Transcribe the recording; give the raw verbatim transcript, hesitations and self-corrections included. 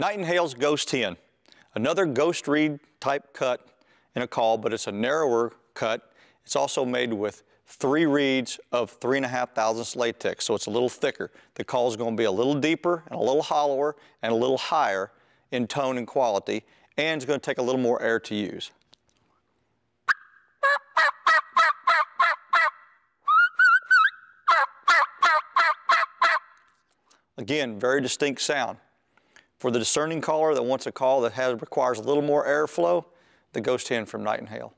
Nightingale's Ghost Hen, another ghost reed type cut in a call, but it's a narrower cut. It's also made with three reeds of three and a half thousandths latex, so it's a little thicker. The call is going to be a little deeper and a little hollower and a little higher in tone and quality, and it's going to take a little more air to use. Again, very distinct sound. For the discerning caller that wants a call that has, requires a little more airflow, the Ghost Hen from Nightingale.